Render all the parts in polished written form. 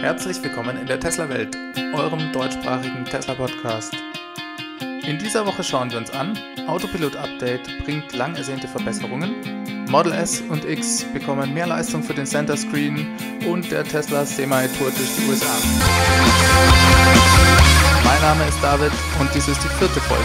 Herzlich willkommen in der Tesla-Welt, eurem deutschsprachigen Tesla-Podcast. In dieser Woche schauen wir uns an, Autopilot-Update bringt lang ersehnte Verbesserungen, Model S und X bekommen mehr Leistung für den Center Screen und der Tesla Semi tourt durch die USA. Mein Name ist David und dies ist die 4. Folge.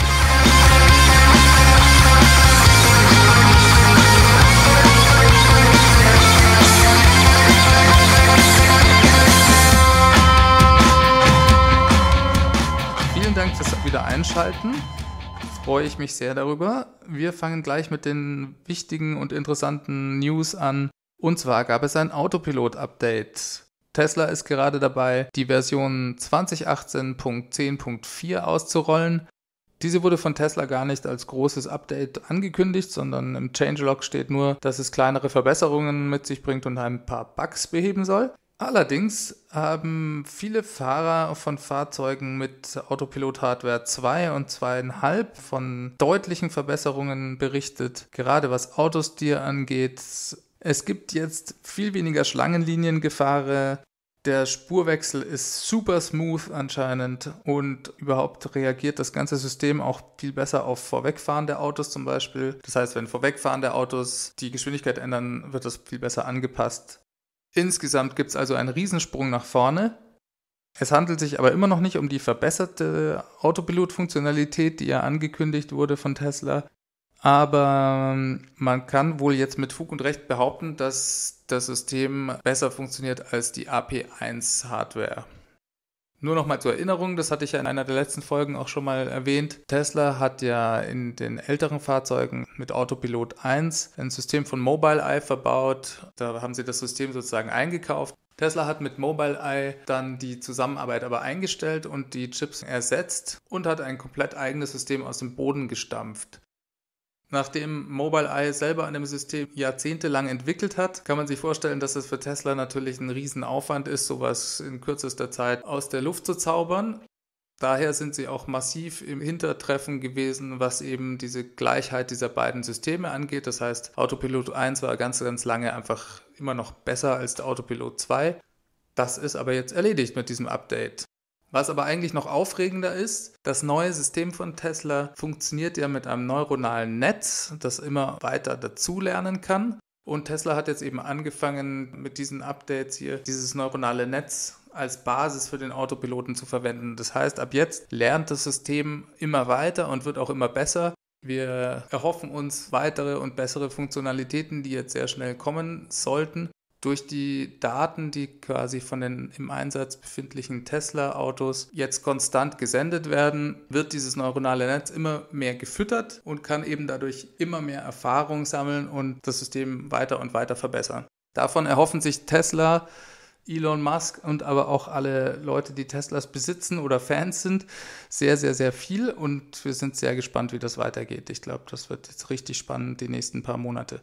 Wieder einschalten. Freue ich mich sehr darüber. Wir fangen gleich mit den wichtigen und interessanten News an. Und zwar gab es ein Autopilot-Update. Tesla ist gerade dabei, die Version 2018.10.4 auszurollen. Diese wurde von Tesla gar nicht als großes Update angekündigt, sondern im Changelog steht nur, dass es kleinere Verbesserungen mit sich bringt und ein paar Bugs beheben soll. Allerdings haben viele Fahrer von Fahrzeugen mit Autopilot Hardware 2 und 2,5 von deutlichen Verbesserungen berichtet, gerade was Autosteer angeht. Es gibt jetzt viel weniger Schlangenliniengefahre, der Spurwechsel ist super smooth anscheinend und überhaupt reagiert das ganze System auch viel besser auf vorwegfahrende Autos zum Beispiel. Das heißt, wenn vorwegfahrende Autos die Geschwindigkeit ändern, wird das viel besser angepasst. Insgesamt gibt es also einen Riesensprung nach vorne. Es handelt sich aber immer noch nicht um die verbesserte Autopilot-Funktionalität, die ja angekündigt wurde von Tesla. Aber man kann wohl jetzt mit Fug und Recht behaupten, dass das System besser funktioniert als die AP1-Hardware. Nur nochmal zur Erinnerung, das hatte ich ja in einer der letzten Folgen auch schon mal erwähnt. Tesla hat ja in den älteren Fahrzeugen mit Autopilot 1 ein System von Mobileye verbaut. Da haben sie das System sozusagen eingekauft. Tesla hat mit Mobileye dann die Zusammenarbeit aber eingestellt und die Chips ersetzt und hat ein komplett eigenes System aus dem Boden gestampft. Nachdem Mobileye selber an dem System jahrzehntelang entwickelt hat, kann man sich vorstellen, dass es für Tesla natürlich ein Riesenaufwand ist, sowas in kürzester Zeit aus der Luft zu zaubern. Daher sind sie auch massiv im Hintertreffen gewesen, was eben diese Gleichheit dieser beiden Systeme angeht. Das heißt, Autopilot 1 war ganz, ganz lange einfach immer noch besser als der Autopilot 2. Das ist aber jetzt erledigt mit diesem Update. Was aber eigentlich noch aufregender ist, das neue System von Tesla funktioniert ja mit einem neuronalen Netz, das immer weiter dazulernen kann. Und Tesla hat jetzt eben angefangen, mit diesen Updates hier dieses neuronale Netz als Basis für den Autopiloten zu verwenden. Das heißt, ab jetzt lernt das System immer weiter und wird auch immer besser. Wir erhoffen uns weitere und bessere Funktionalitäten, die jetzt sehr schnell kommen sollten. Durch die Daten, die quasi von den im Einsatz befindlichen Tesla-Autos jetzt konstant gesendet werden, wird dieses neuronale Netz immer mehr gefüttert und kann eben dadurch immer mehr Erfahrung sammeln und das System weiter und weiter verbessern. Davon erhoffen sich Tesla, Elon Musk und aber auch alle Leute, die Teslas besitzen oder Fans sind, sehr, sehr, sehr viel. Und wir sind sehr gespannt, wie das weitergeht. Ich glaube, das wird jetzt richtig spannend die nächsten paar Monate.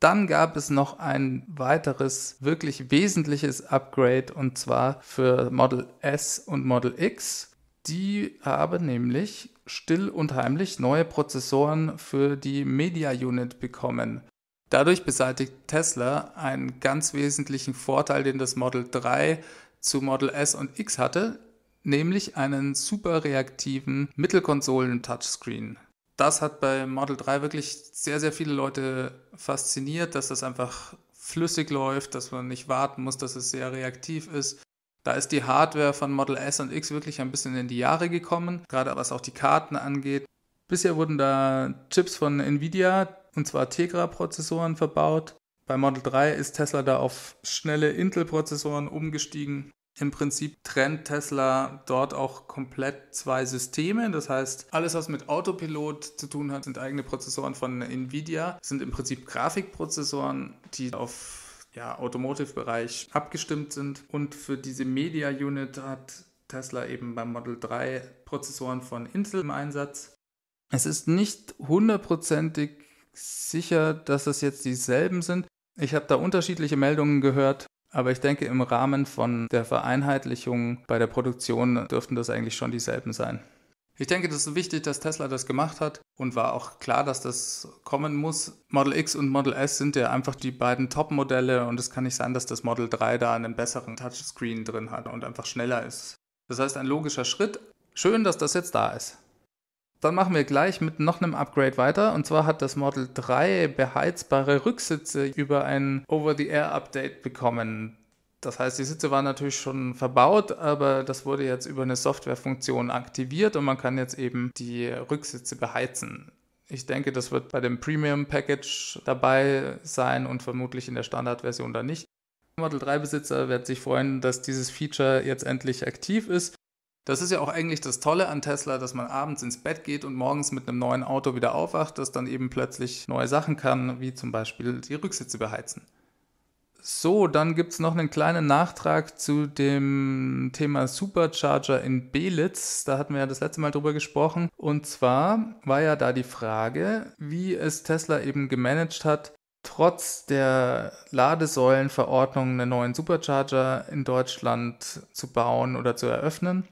Dann gab es noch ein weiteres, wirklich wesentliches Upgrade und zwar für Model S und Model X. Die haben nämlich still und heimlich neue Prozessoren für die Media Unit bekommen. Dadurch beseitigt Tesla einen ganz wesentlichen Vorteil, den das Model 3 zu Model S und X hatte, nämlich einen super reaktiven Mittelkonsolen-Touchscreen. Das hat bei Model 3 wirklich sehr, sehr viele Leute fasziniert, dass das einfach flüssig läuft, dass man nicht warten muss, dass es sehr reaktiv ist. Da ist die Hardware von Model S und X wirklich ein bisschen in die Jahre gekommen, gerade was auch die Karten angeht. Bisher wurden da Chips von Nvidia, und zwar Tegra-Prozessoren, verbaut. Bei Model 3 ist Tesla da auf schnelle Intel-Prozessoren umgestiegen. Im Prinzip trennt Tesla dort auch komplett zwei Systeme. Das heißt, alles, was mit Autopilot zu tun hat, sind eigene Prozessoren von Nvidia. Das sind im Prinzip Grafikprozessoren, die auf Automotive-Bereich abgestimmt sind. Und für diese Media Unit hat Tesla eben beim Model 3 Prozessoren von Intel im Einsatz. Es ist nicht hundertprozentig sicher, dass es jetzt dieselben sind. Ich habe da unterschiedliche Meldungen gehört. Aber ich denke, im Rahmen von der Vereinheitlichung bei der Produktion dürften das eigentlich schon dieselben sein. Ich denke, das ist wichtig, dass Tesla das gemacht hat und war auch klar, dass das kommen muss. Model X und Model S sind ja einfach die beiden Top-Modelle und es kann nicht sein, dass das Model 3 da einen besseren Touchscreen drin hat und einfach schneller ist. Das heißt, ein logischer Schritt. Schön, dass das jetzt da ist. Dann machen wir gleich mit noch einem Upgrade weiter. Und zwar hat das Model 3 beheizbare Rücksitze über ein Over-the-Air-Update bekommen. Das heißt, die Sitze waren natürlich schon verbaut, aber das wurde jetzt über eine Softwarefunktion aktiviert und man kann jetzt eben die Rücksitze beheizen. Ich denke, das wird bei dem Premium-Package dabei sein und vermutlich in der Standardversion dann nicht. Model 3-Besitzer werden sich freuen, dass dieses Feature jetzt endlich aktiv ist. Das ist ja auch eigentlich das Tolle an Tesla, dass man abends ins Bett geht und morgens mit einem neuen Auto wieder aufwacht, das dann eben plötzlich neue Sachen kann, wie zum Beispiel die Rücksitze beheizen. So, dann gibt es noch einen kleinen Nachtrag zu dem Thema Supercharger in Belitz. Da hatten wir ja das letzte Mal drüber gesprochen. Und zwar war ja da die Frage, wie es Tesla eben gemanagt hat, trotz der Ladesäulenverordnung einen neuen Supercharger in Deutschland zu bauen oder zu eröffnen.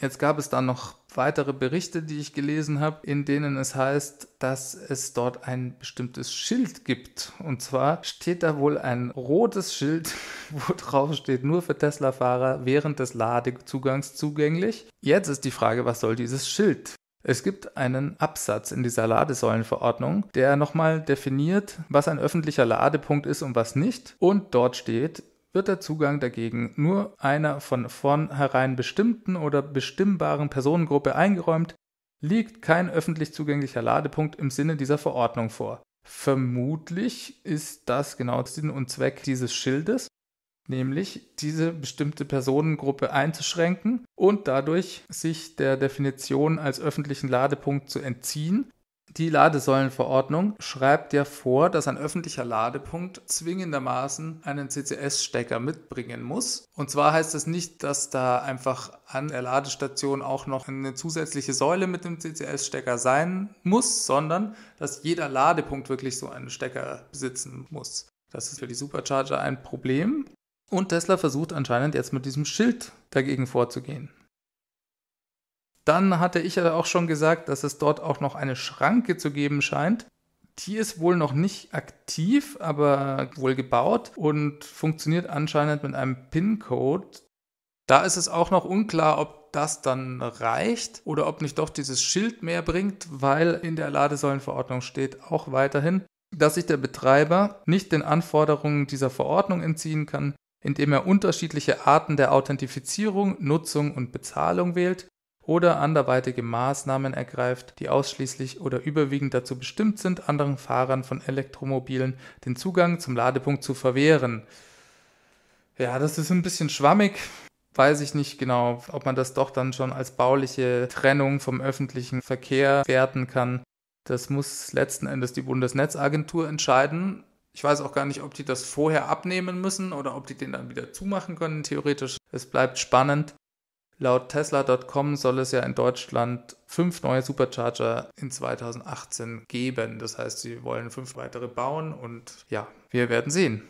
Jetzt gab es dann noch weitere Berichte, die ich gelesen habe, in denen es heißt, dass es dort ein bestimmtes Schild gibt. Und zwar steht da wohl ein rotes Schild, wo drauf steht, nur für Tesla-Fahrer während des Ladezugangs zugänglich. Jetzt ist die Frage, was soll dieses Schild? Es gibt einen Absatz in dieser Ladesäulenverordnung, der nochmal definiert, was ein öffentlicher Ladepunkt ist und was nicht. Und dort steht, wird der Zugang dagegen nur einer von vornherein bestimmten oder bestimmbaren Personengruppe eingeräumt, liegt kein öffentlich zugänglicher Ladepunkt im Sinne dieser Verordnung vor. Vermutlich ist das genau Sinn und Zweck dieses Schildes, nämlich diese bestimmte Personengruppe einzuschränken und dadurch sich der Definition als öffentlichen Ladepunkt zu entziehen. Die Ladesäulenverordnung schreibt ja vor, dass ein öffentlicher Ladepunkt zwingendermaßen einen CCS-Stecker mitbringen muss. Und zwar heißt das nicht, dass da einfach an der Ladestation auch noch eine zusätzliche Säule mit dem CCS-Stecker sein muss, sondern dass jeder Ladepunkt wirklich so einen Stecker besitzen muss. Das ist für die Supercharger ein Problem. Und Tesla versucht anscheinend jetzt mit diesem Schild dagegen vorzugehen. Dann hatte ich ja auch schon gesagt, dass es dort auch noch eine Schranke zu geben scheint. Die ist wohl noch nicht aktiv, aber wohl gebaut und funktioniert anscheinend mit einem PIN-Code. Da ist es auch noch unklar, ob das dann reicht oder ob nicht doch dieses Schild mehr bringt, weil in der Ladesäulenverordnung steht auch weiterhin, dass sich der Betreiber nicht den Anforderungen dieser Verordnung entziehen kann, indem er unterschiedliche Arten der Authentifizierung, Nutzung und Bezahlung wählt oder anderweitige Maßnahmen ergreift, die ausschließlich oder überwiegend dazu bestimmt sind, anderen Fahrern von Elektromobilen den Zugang zum Ladepunkt zu verwehren. Ja, das ist ein bisschen schwammig. Weiß ich nicht genau, ob man das doch dann schon als bauliche Trennung vom öffentlichen Verkehr werten kann. Das muss letzten Endes die Bundesnetzagentur entscheiden. Ich weiß auch gar nicht, ob die das vorher abnehmen müssen oder ob die den dann wieder zumachen können, theoretisch. Es bleibt spannend. Laut Tesla.com soll es ja in Deutschland 5 neue Supercharger in 2018 geben. Das heißt, sie wollen 5 weitere bauen und ja, wir werden sehen.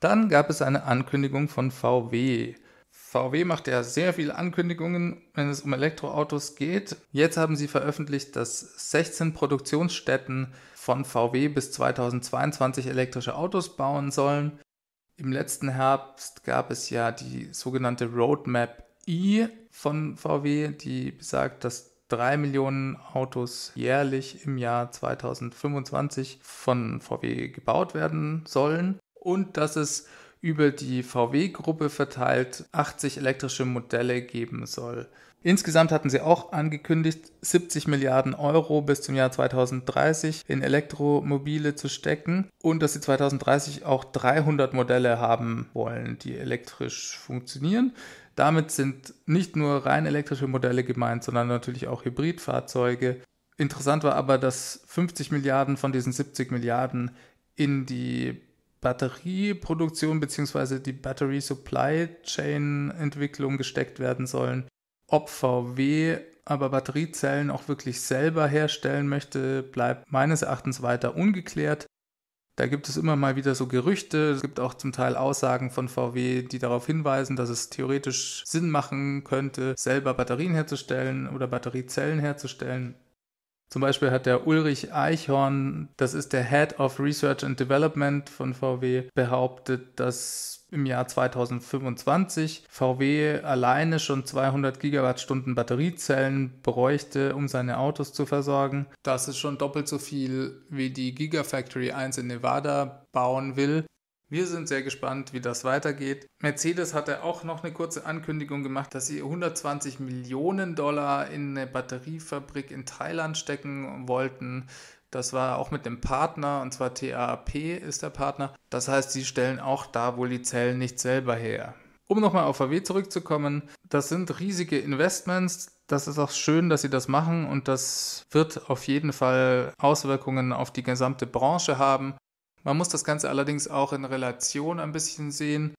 Dann gab es eine Ankündigung von VW. VW macht ja sehr viele Ankündigungen, wenn es um Elektroautos geht. Jetzt haben sie veröffentlicht, dass 16 Produktionsstätten von VW bis 2022 elektrische Autos bauen sollen. Im letzten Herbst gab es ja die sogenannte Roadmap E von VW, die besagt, dass 3 Millionen Autos jährlich im Jahr 2025 von VW gebaut werden sollen und dass es über die VW-Gruppe verteilt 80 elektrische Modelle geben soll. Insgesamt hatten sie auch angekündigt, 70 Milliarden Euro bis zum Jahr 2030 in Elektromobile zu stecken und dass sie 2030 auch 300 Modelle haben wollen, die elektrisch funktionieren. Damit sind nicht nur rein elektrische Modelle gemeint, sondern natürlich auch Hybridfahrzeuge. Interessant war aber, dass 50 Milliarden von diesen 70 Milliarden in die Batterieproduktion bzw. die Battery Supply Chain Entwicklung gesteckt werden sollen. Ob VW aber Batteriezellen auch wirklich selber herstellen möchte, bleibt meines Erachtens weiter ungeklärt. Da gibt es immer mal wieder so Gerüchte. Es gibt auch zum Teil Aussagen von VW, die darauf hinweisen, dass es theoretisch Sinn machen könnte, selber Batterien herzustellen oder Batteriezellen herzustellen. Zum Beispiel hat der Ulrich Eichhorn, das ist der Head of Research and Development von VW, behauptet, dass im Jahr 2025 VW alleine schon 200 Gigawattstunden Batteriezellen bräuchte, um seine Autos zu versorgen. Das ist schon doppelt so viel, wie die Gigafactory 1 in Nevada bauen will. Wir sind sehr gespannt, wie das weitergeht. Mercedes hatte auch noch eine kurze Ankündigung gemacht, dass sie 120 Millionen Dollar in eine Batteriefabrik in Thailand stecken wollten. Das war auch mit dem Partner, und zwar TAP ist der Partner. Das heißt, sie stellen auch da wohl die Zellen nicht selber her. Um nochmal auf VW zurückzukommen, das sind riesige Investments. Das ist auch schön, dass sie das machen, und das wird auf jeden Fall Auswirkungen auf die gesamte Branche haben. Man muss das Ganze allerdings auch in Relation ein bisschen sehen.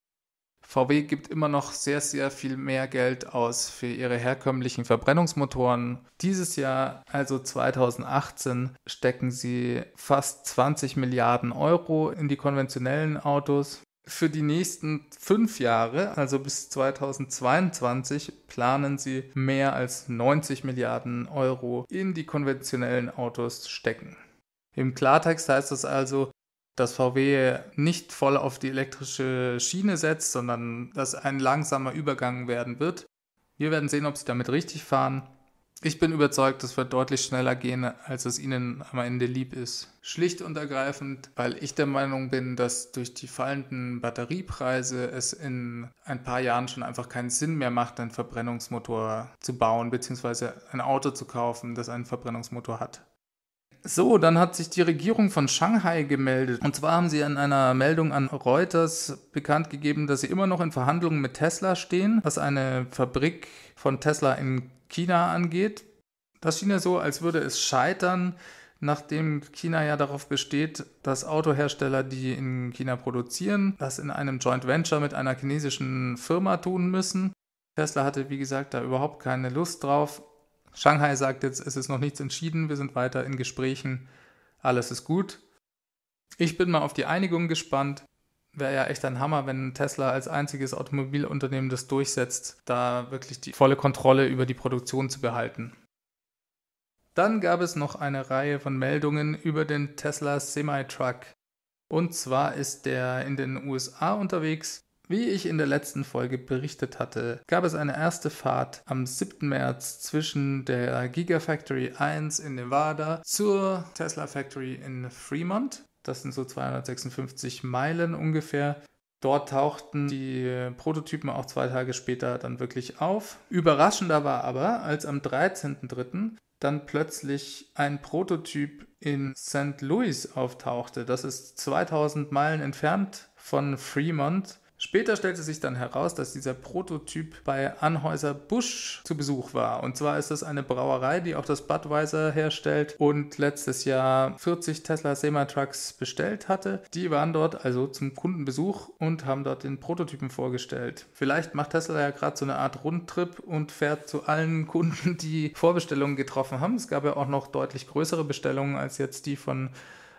VW gibt immer noch sehr, sehr viel mehr Geld aus für ihre herkömmlichen Verbrennungsmotoren. Dieses Jahr, also 2018, stecken sie fast 20 Milliarden Euro in die konventionellen Autos. Für die nächsten 5 Jahre, also bis 2022, planen sie mehr als 90 Milliarden Euro in die konventionellen Autos zu stecken. Im Klartext heißt das also, dass VW nicht voll auf die elektrische Schiene setzt, sondern dass ein langsamer Übergang werden wird. Wir werden sehen, ob sie damit richtig fahren. Ich bin überzeugt, das wird deutlich schneller gehen, als es ihnen am Ende lieb ist. Schlicht und ergreifend, weil ich der Meinung bin, dass durch die fallenden Batteriepreise es in ein paar Jahren schon einfach keinen Sinn mehr macht, einen Verbrennungsmotor zu bauen, beziehungsweise ein Auto zu kaufen, das einen Verbrennungsmotor hat. So, dann hat sich die Regierung von Shanghai gemeldet. Und zwar haben sie in einer Meldung an Reuters bekannt gegeben, dass sie immer noch in Verhandlungen mit Tesla stehen, was eine Fabrik von Tesla in China angeht. Das schien ja so, als würde es scheitern, nachdem China ja darauf besteht, dass Autohersteller, die in China produzieren, das in einem Joint Venture mit einer chinesischen Firma tun müssen. Tesla hatte, wie gesagt, da überhaupt keine Lust drauf. Shanghai sagt jetzt, es ist noch nichts entschieden, wir sind weiter in Gesprächen, alles ist gut. Ich bin mal auf die Einigung gespannt. Wäre ja echt ein Hammer, wenn Tesla als einziges Automobilunternehmen das durchsetzt, da wirklich die volle Kontrolle über die Produktion zu behalten. Dann gab es noch eine Reihe von Meldungen über den Tesla Semi-Truck. Und zwar ist der in den USA unterwegs. Wie ich in der letzten Folge berichtet hatte, gab es eine erste Fahrt am 7. März zwischen der Gigafactory 1 in Nevada zur Tesla Factory in Fremont. Das sind so 256 Meilen ungefähr. Dort tauchten die Prototypen auch 2 Tage später dann wirklich auf. Überraschender war aber, als am 13.03. dann plötzlich ein Prototyp in St. Louis auftauchte. Das ist 2000 Meilen entfernt von Fremont. Später stellte sich dann heraus, dass dieser Prototyp bei Anheuser-Busch zu Besuch war. Und zwar ist das eine Brauerei, die auch das Budweiser herstellt und letztes Jahr 40 Tesla Semi-Trucks bestellt hatte. Die waren dort also zum Kundenbesuch und haben dort den Prototypen vorgestellt. Vielleicht macht Tesla ja gerade so eine Art Rundtrip und fährt zu allen Kunden, die Vorbestellungen getroffen haben. Es gab ja auch noch deutlich größere Bestellungen als jetzt die von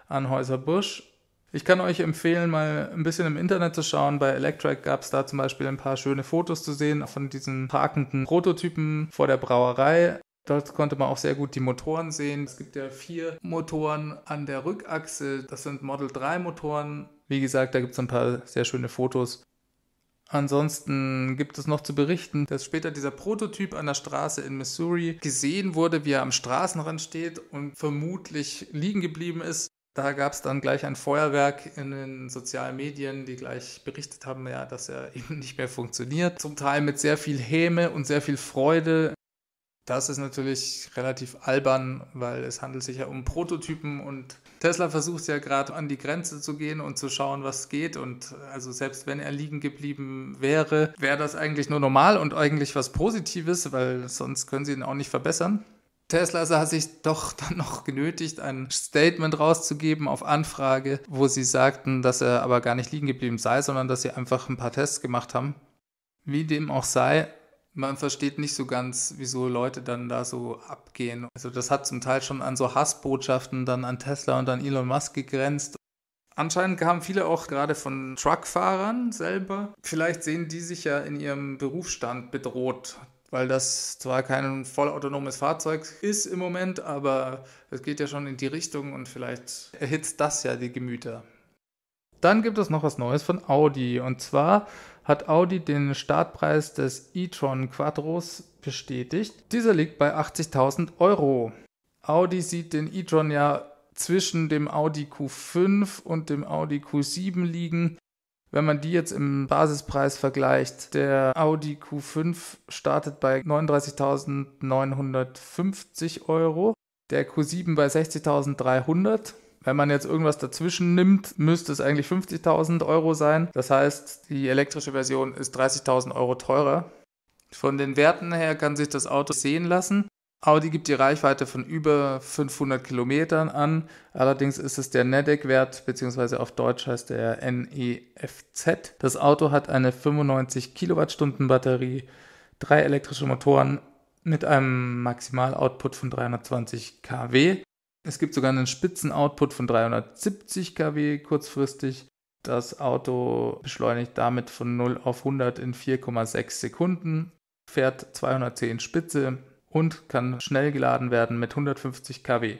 Anheuser-Busch. Ich kann euch empfehlen, mal ein bisschen im Internet zu schauen. Bei Electrek gab es da zum Beispiel ein paar schöne Fotos zu sehen von diesen parkenden Prototypen vor der Brauerei. Dort konnte man auch sehr gut die Motoren sehen. Es gibt ja 4 Motoren an der Rückachse. Das sind Model 3 Motoren. Wie gesagt, da gibt es ein paar sehr schöne Fotos. Ansonsten gibt es noch zu berichten, dass später dieser Prototyp an der Straße in Missouri gesehen wurde, wie er am Straßenrand steht und vermutlich liegen geblieben ist. Da gab es dann gleich ein Feuerwerk in den sozialen Medien, die gleich berichtet haben, ja, dass er eben nicht mehr funktioniert. Zum Teil mit sehr viel Häme und sehr viel Freude. Das ist natürlich relativ albern, weil es handelt sich ja um Prototypen und Tesla versucht ja gerade an die Grenze zu gehen und zu schauen, was geht. Und also selbst wenn er liegen geblieben wäre, wäre das eigentlich nur normal und eigentlich was Positives, weil sonst können sie ihn auch nicht verbessern. Tesla sah sich doch dann noch genötigt, ein Statement rauszugeben auf Anfrage, wo sie sagten, dass er aber gar nicht liegen geblieben sei, sondern dass sie einfach ein paar Tests gemacht haben. Wie dem auch sei, man versteht nicht so ganz, wieso Leute dann da so abgehen. Also das hat zum Teil schon an so Hassbotschaften dann an Tesla und an Elon Musk gegrenzt. Anscheinend kamen viele auch gerade von Truckfahrern selber. Vielleicht sehen die sich ja in ihrem Berufsstand bedroht, weil das zwar kein vollautonomes Fahrzeug ist im Moment, aber es geht ja schon in die Richtung und vielleicht erhitzt das ja die Gemüter. Dann gibt es noch was Neues von Audi, und zwar hat Audi den Startpreis des e-tron Quattros bestätigt. Dieser liegt bei 80.000 Euro. Audi sieht den e-tron ja zwischen dem Audi Q5 und dem Audi Q7 liegen. Wenn man die jetzt im Basispreis vergleicht, der Audi Q5 startet bei 39.950 Euro, der Q7 bei 60.300. Wenn man jetzt irgendwas dazwischen nimmt, müsste es eigentlich 50.000 Euro sein. Das heißt, die elektrische Version ist 30.000 Euro teurer. Von den Werten her kann sich das Auto sehen lassen. Audi gibt die Reichweite von über 500 Kilometern an. Allerdings ist es der NEDEC-Wert, beziehungsweise auf Deutsch heißt der NEFZ. Das Auto hat eine 95 Kilowattstunden Batterie, 3 elektrische Motoren mit einem Maximaloutput von 320 kW. Es gibt sogar einen Spitzenoutput von 370 kW kurzfristig. Das Auto beschleunigt damit von 0 auf 100 in 4,6 Sekunden, fährt 210 Spitze und kann schnell geladen werden mit 150 kW.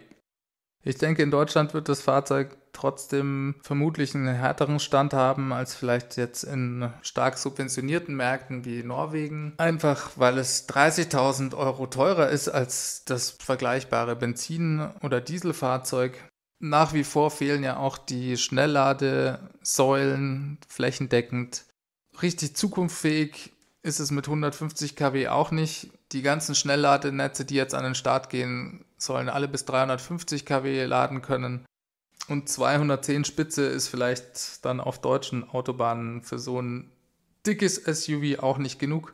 Ich denke, in Deutschland wird das Fahrzeug trotzdem vermutlich einen härteren Stand haben als vielleicht jetzt in stark subventionierten Märkten wie Norwegen. Einfach weil es 30.000 Euro teurer ist als das vergleichbare Benzin- oder Dieselfahrzeug. Nach wie vor fehlen ja auch die Schnellladesäulen flächendeckend. Richtig zukunftsfähig ist es mit 150 kW auch nicht. Die ganzen Schnellladenetze, die jetzt an den Start gehen, sollen alle bis 350 kW laden können. Und 210 Spitze ist vielleicht dann auf deutschen Autobahnen für so ein dickes SUV auch nicht genug.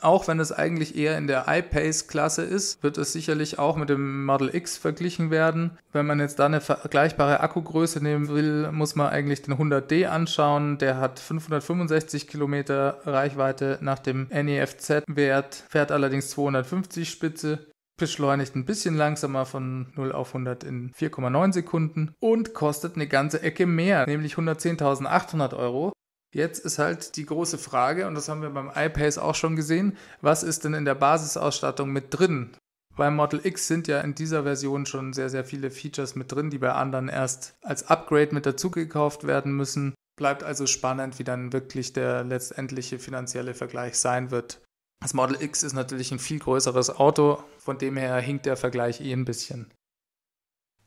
Auch wenn es eigentlich eher in der I-Pace-Klasse ist, wird es sicherlich auch mit dem Model X verglichen werden. Wenn man jetzt da eine vergleichbare Akkugröße nehmen will, muss man eigentlich den 100D anschauen. Der hat 565 Kilometer Reichweite nach dem NEFZ-Wert, fährt allerdings 250 Spitze. Beschleunigt ein bisschen langsamer von 0 auf 100 in 4,9 Sekunden und kostet eine ganze Ecke mehr, nämlich 110.800 Euro. Jetzt ist halt die große Frage, und das haben wir beim iPace auch schon gesehen, was ist denn in der Basisausstattung mit drin? Beim Model X sind ja in dieser Version schon sehr, sehr viele Features mit drin, die bei anderen erst als Upgrade mit dazu gekauft werden müssen. Bleibt also spannend, wie dann wirklich der letztendliche finanzielle Vergleich sein wird. Das Model X ist natürlich ein viel größeres Auto, von dem her hinkt der Vergleich eh ein bisschen.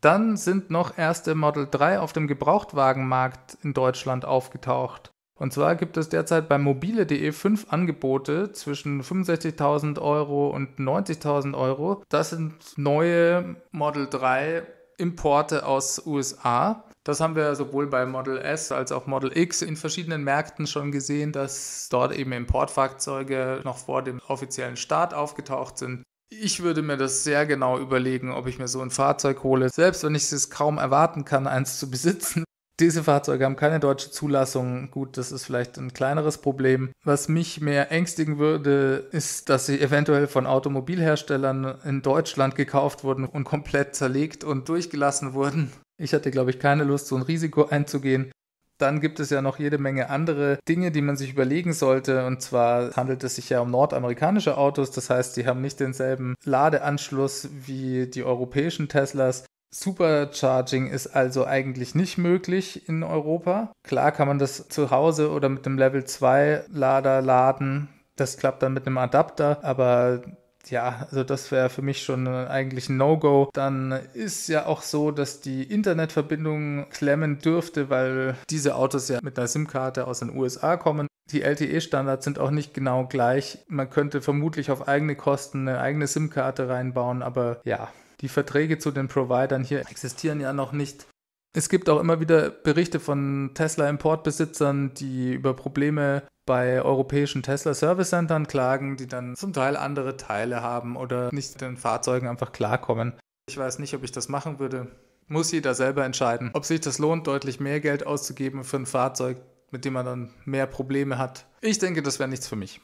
Dann sind noch erste Model 3 auf dem Gebrauchtwagenmarkt in Deutschland aufgetaucht. Und zwar gibt es derzeit bei mobile.de 5 Angebote zwischen 65.000 Euro und 90.000 Euro. Das sind neue Model 3 Importe aus USA. Das haben wir sowohl bei Model S als auch Model X in verschiedenen Märkten schon gesehen, dass dort eben Importfahrzeuge noch vor dem offiziellen Start aufgetaucht sind. Ich würde mir das sehr genau überlegen, ob ich mir so ein Fahrzeug hole, selbst wenn ich es kaum erwarten kann, eins zu besitzen. Diese Fahrzeuge haben keine deutsche Zulassung. Gut, das ist vielleicht ein kleineres Problem. Was mich mehr ängstigen würde, ist, dass sie eventuell von Automobilherstellern in Deutschland gekauft wurden und komplett zerlegt und durchgelassen wurden. Ich hatte, glaube ich, keine Lust, so ein Risiko einzugehen. Dann gibt es ja noch jede Menge andere Dinge, die man sich überlegen sollte. Und zwar handelt es sich ja um nordamerikanische Autos. Das heißt, die haben nicht denselben Ladeanschluss wie die europäischen Teslas. Supercharging ist also eigentlich nicht möglich in Europa. Klar kann man das zu Hause oder mit einem Level 2 Lader laden. Das klappt dann mit einem Adapter, aber ja, also das wäre für mich schon eigentlich ein No-Go. Dann ist ja auch so, dass die Internetverbindung klemmen dürfte, weil diese Autos ja mit einer SIM-Karte aus den USA kommen. Die LTE-Standards sind auch nicht genau gleich. Man könnte vermutlich auf eigene Kosten eine eigene SIM-Karte reinbauen, aber ja, die Verträge zu den Providern hier existieren ja noch nicht. Es gibt auch immer wieder Berichte von Tesla-Importbesitzern, die über Probleme bei europäischen Tesla-Service-Centern klagen, die dann zum Teil andere Teile haben oder nicht mit den Fahrzeugen einfach klarkommen. Ich weiß nicht, ob ich das machen würde. Muss jeder selber entscheiden, ob sich das lohnt, deutlich mehr Geld auszugeben für ein Fahrzeug, mit dem man dann mehr Probleme hat. Ich denke, das wäre nichts für mich.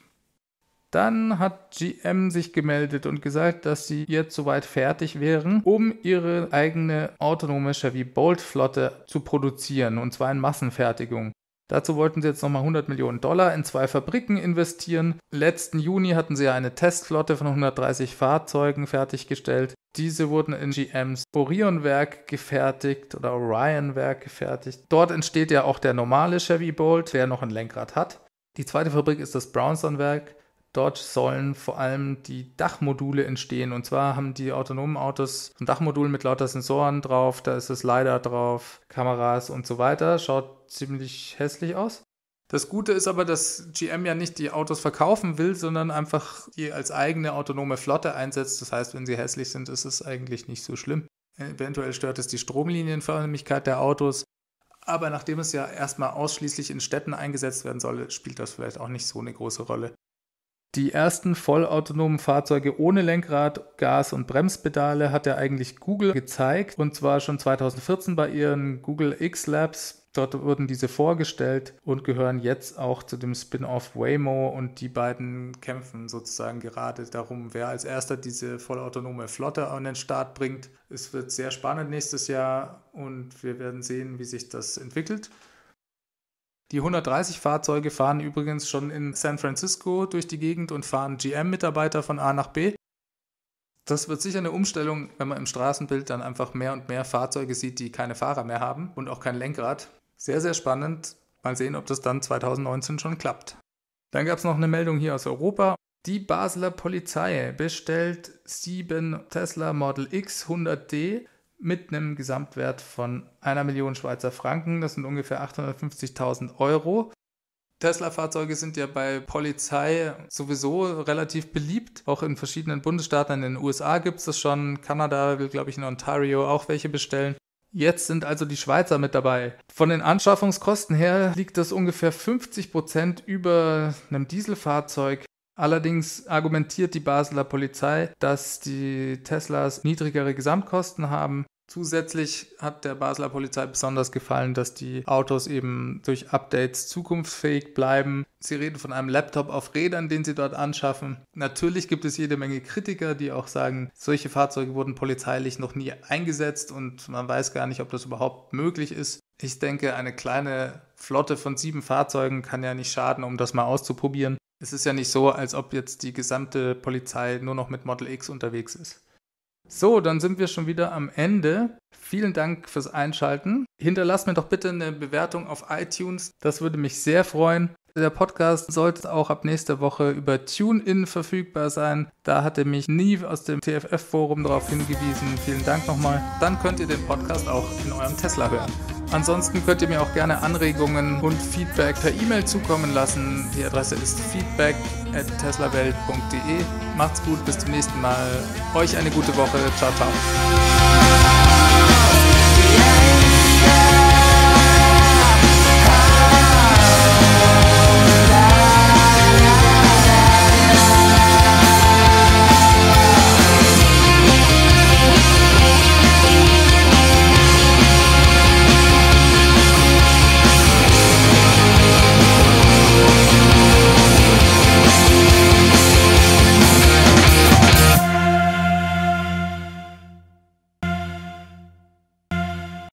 Dann hat GM sich gemeldet und gesagt, dass sie jetzt soweit fertig wären, um ihre eigene autonome Chevy Bolt-Flotte zu produzieren, und zwar in Massenfertigung. Dazu wollten sie jetzt nochmal 100 Millionen Dollar in 2 Fabriken investieren. Letzten Juni hatten sie ja eine Testflotte von 130 Fahrzeugen fertiggestellt. Diese wurden in GMs Orion-Werk gefertigt oder Orion-Werk gefertigt. Dort entsteht ja auch der normale Chevy Bolt, der noch ein Lenkrad hat. Die zweite Fabrik ist das Brownstown-Werk. Dort sollen vor allem die Dachmodule entstehen. Und zwar haben die autonomen Autos ein Dachmodul mit lauter Sensoren drauf. Da ist das LiDAR drauf, Kameras und so weiter. Schaut ziemlich hässlich aus. Das Gute ist aber, dass GM ja nicht die Autos verkaufen will, sondern einfach die als eigene autonome Flotte einsetzt. Das heißt, wenn sie hässlich sind, ist es eigentlich nicht so schlimm. Eventuell stört es die Stromlinienförmigkeit der Autos. Aber nachdem es ja erstmal ausschließlich in Städten eingesetzt werden soll, spielt das vielleicht auch nicht so eine große Rolle. Die ersten vollautonomen Fahrzeuge ohne Lenkrad, Gas- und Bremspedale hat ja eigentlich Google gezeigt, und zwar schon 2014 bei ihren Google X Labs. Dort wurden diese vorgestellt und gehören jetzt auch zu dem Spin-off Waymo, und die beiden kämpfen sozusagen gerade darum, wer als erster diese vollautonome Flotte an den Start bringt. Es wird sehr spannend nächstes Jahr und wir werden sehen, wie sich das entwickelt. Die 130 Fahrzeuge fahren übrigens schon in San Francisco durch die Gegend und fahren GM-Mitarbeiter von A nach B. Das wird sicher eine Umstellung, wenn man im Straßenbild dann einfach mehr und mehr Fahrzeuge sieht, die keine Fahrer mehr haben und auch kein Lenkrad. Sehr, sehr spannend. Mal sehen, ob das dann 2019 schon klappt. Dann gab es noch eine Meldung hier aus Europa. Die Basler Polizei bestellt 7 Tesla Model X 100D. mit einem Gesamtwert von 1 Million Schweizer Franken, das sind ungefähr 850.000 Euro. Tesla-Fahrzeuge sind ja bei Polizei sowieso relativ beliebt, auch in verschiedenen Bundesstaaten. In den USA gibt es das schon, Kanada will, glaube ich, in Ontario auch welche bestellen. Jetzt sind also die Schweizer mit dabei. Von den Anschaffungskosten her liegt das ungefähr 50% über einem Dieselfahrzeug. Allerdings argumentiert die Basler Polizei, dass die Teslas niedrigere Gesamtkosten haben. Zusätzlich hat der Basler Polizei besonders gefallen, dass die Autos eben durch Updates zukunftsfähig bleiben. Sie reden von einem Laptop auf Rädern, den sie dort anschaffen. Natürlich gibt es jede Menge Kritiker, die auch sagen, solche Fahrzeuge wurden polizeilich noch nie eingesetzt und man weiß gar nicht, ob das überhaupt möglich ist. Ich denke, eine kleine Flotte von 7 Fahrzeugen kann ja nicht schaden, um das mal auszuprobieren. Es ist ja nicht so, als ob jetzt die gesamte Polizei nur noch mit Model X unterwegs ist. So, dann sind wir schon wieder am Ende. Vielen Dank fürs Einschalten. Hinterlasst mir doch bitte eine Bewertung auf iTunes. Das würde mich sehr freuen. Der Podcast sollte auch ab nächster Woche über TuneIn verfügbar sein. Da hatte mich Nive aus dem TFF-Forum darauf hingewiesen. Vielen Dank nochmal. Dann könnt ihr den Podcast auch in eurem Tesla hören. Ansonsten könnt ihr mir auch gerne Anregungen und Feedback per E-Mail zukommen lassen. Die Adresse ist feedback@teslawelt.de. Macht's gut, bis zum nächsten Mal. Euch eine gute Woche. Ciao, ciao.